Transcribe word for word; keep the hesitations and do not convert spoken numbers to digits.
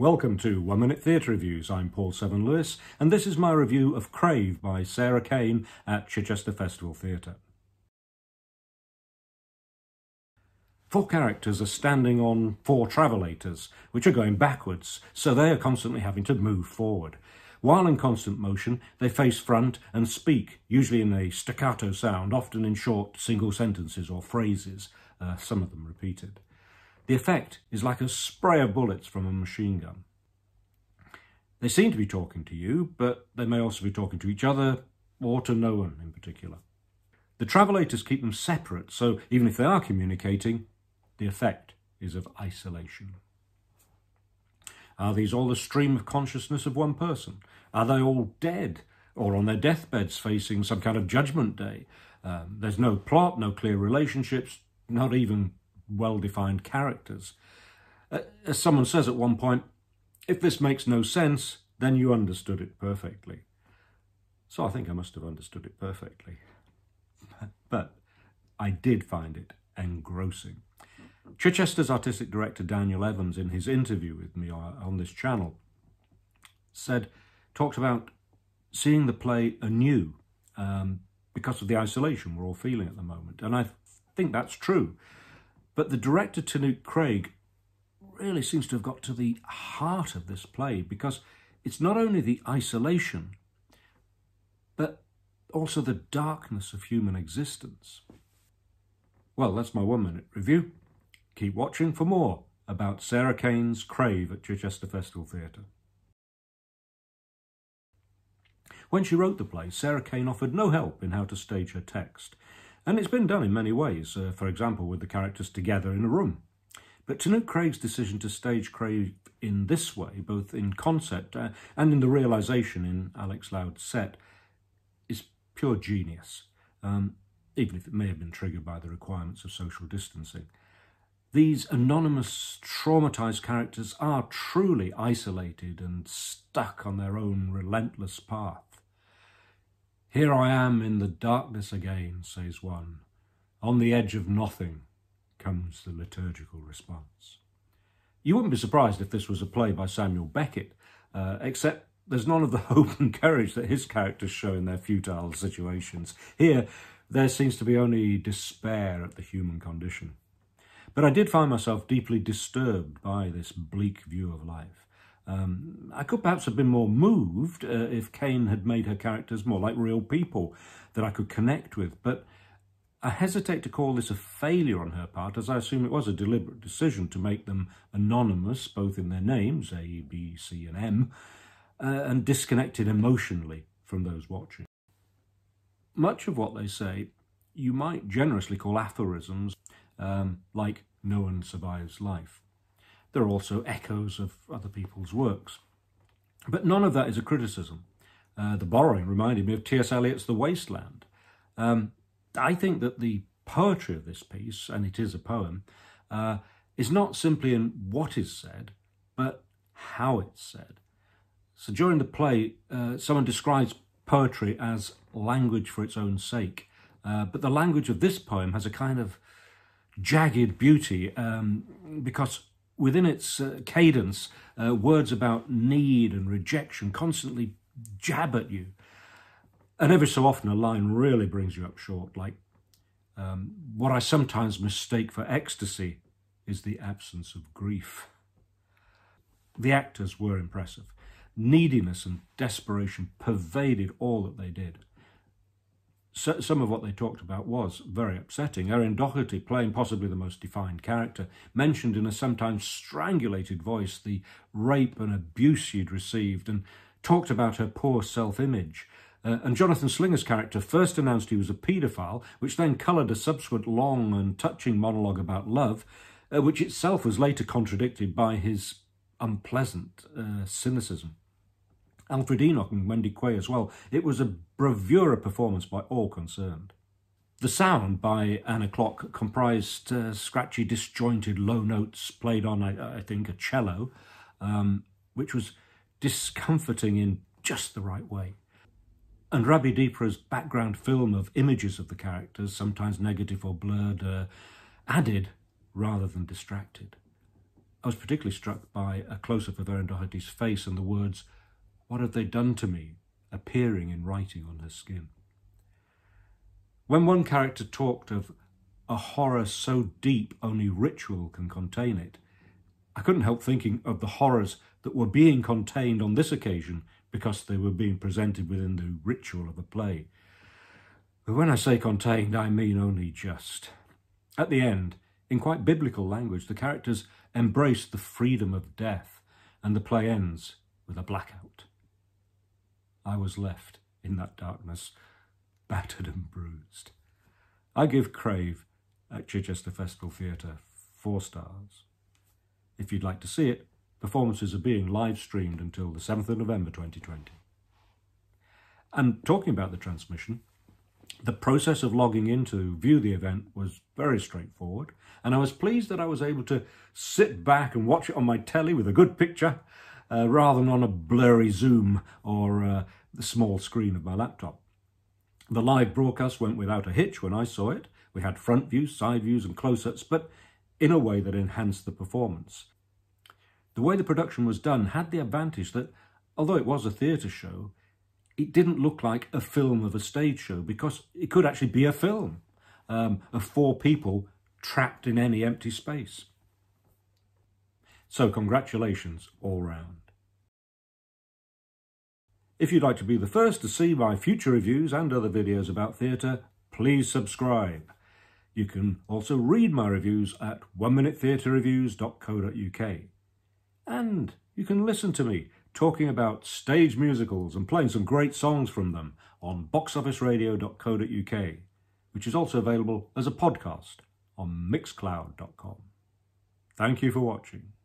Welcome to One Minute Theatre Reviews. I'm Paul Seven Lewis, and this is my review of Crave by Sarah Kane at Chichester Festival Theatre. Four characters are standing on four travelators, which are going backwards, so they are constantly having to move forward. While in constant motion, they face front and speak, usually in a staccato sound, often in short single sentences or phrases, uh, some of them repeated. The effect is like a spray of bullets from a machine gun. They seem to be talking to you, but they may also be talking to each other, or to no one in particular. The travelators keep them separate, so even if they are communicating, the effect is of isolation. Are these all the stream of consciousness of one person? Are they all dead, or on their deathbeds facing some kind of judgment day? Um, there's no plot, no clear relationships, not even well-defined characters. Uh, as someone says at one point, if this makes no sense, then you understood it perfectly. So I think I must have understood it perfectly. But I did find it engrossing. Chichester's artistic director Daniel Evans, in his interview with me on this channel, said, talked about seeing the play anew um, because of the isolation we're all feeling at the moment. And I think that's true. But the director, Tinuke Craig, really seems to have got to the heart of this play, because it's not only the isolation, but also the darkness of human existence. Well, that's my one-minute review. Keep watching for more about Sarah Kane's Crave at Chichester Festival Theatre. When she wrote the play, Sarah Kane offered no help in how to stage her text. And it's been done in many ways, uh, for example, with the characters together in a room. But Tinuke Craig's decision to stage Crave in this way, both in concept uh, and in the realisation in Alex Lowde's set, is pure genius, um, even if it may have been triggered by the requirements of social distancing. These anonymous, traumatised characters are truly isolated and stuck on their own relentless path. Here I am in the darkness again, says one. On the edge of nothing, comes the liturgical response. You wouldn't be surprised if this was a play by Samuel Beckett, uh, except there's none of the hope and courage that his characters show in their futile situations. Here, there seems to be only despair at the human condition. But I did find myself deeply disturbed by this bleak view of life. Um, I could perhaps have been more moved uh, if Kane had made her characters more like real people that I could connect with, but I hesitate to call this a failure on her part, as I assume it was a deliberate decision to make them anonymous, both in their names, A, B, C and M, uh, and disconnected emotionally from those watching. Much of what they say you might generously call aphorisms, um, like "no one survives life." There are also echoes of other people's works. But none of that is a criticism. Uh, the borrowing reminded me of T S Eliot's The Wasteland. Um, I think that the poetry of this piece, and it is a poem, uh, is not simply in what is said, but how it's said. So during the play, uh, someone describes poetry as language for its own sake. Uh, but the language of this poem has a kind of jagged beauty, um, because within its uh, cadence, uh, words about need and rejection constantly jab at you. And every so often, a line really brings you up short, like, um, what I sometimes mistake for ecstasy is the absence of grief. The actors were impressive. Neediness and desperation pervaded all that they did. So, some of what they talked about was very upsetting. Erin Doherty, playing possibly the most defined character, mentioned in a sometimes strangulated voice the rape and abuse she'd received and talked about her poor self-image. Uh, and Jonathan Slinger's character first announced he was a paedophile, which then coloured a subsequent long and touching monologue about love, uh, which itself was later contradicted by his unpleasant uh, cynicism. Alfred Enoch and Wendy Kweh as well. It was a bravura performance by all concerned. The sound by Anna Clock comprised uh, scratchy, disjointed low notes played on, I, I think, a cello, um, which was discomforting in just the right way. And Ravi Deepra's background film of images of the characters, sometimes negative or blurred, uh, added rather than distracted. I was particularly struck by a close-up of Erin Doherty's face and the words, "What have they done to me?" appearing in writing on her skin. When one character talked of a horror so deep only ritual can contain it, I couldn't help thinking of the horrors that were being contained on this occasion because they were being presented within the ritual of a play. But when I say contained, I mean only just. At the end, in quite biblical language, the characters embrace the freedom of death, and the play ends with a blackout. I was left in that darkness, battered and bruised. I give Crave at Chichester Festival Theatre four stars. If you'd like to see it, performances are being live streamed until the seventh of November twenty twenty. And talking about the transmission, the process of logging in to view the event was very straightforward, and I was pleased that I was able to sit back and watch it on my telly with a good picture, uh, rather than on a blurry Zoom or uh, the small screen of my laptop. The live broadcast went without a hitch when I saw it. We had front views, side views and close-ups, but in a way that enhanced the performance. The way the production was done had the advantage that, although it was a theatre show, it didn't look like a film of a stage show, because it could actually be a film um, of four people trapped in any empty space. So congratulations all round. If you'd like to be the first to see my future reviews and other videos about theatre, please subscribe. You can also read my reviews at one minute theatre reviews dot co dot U K. And you can listen to me talking about stage musicals and playing some great songs from them on box office radio dot co dot U K, which is also available as a podcast on mixcloud dot com. Thank you for watching.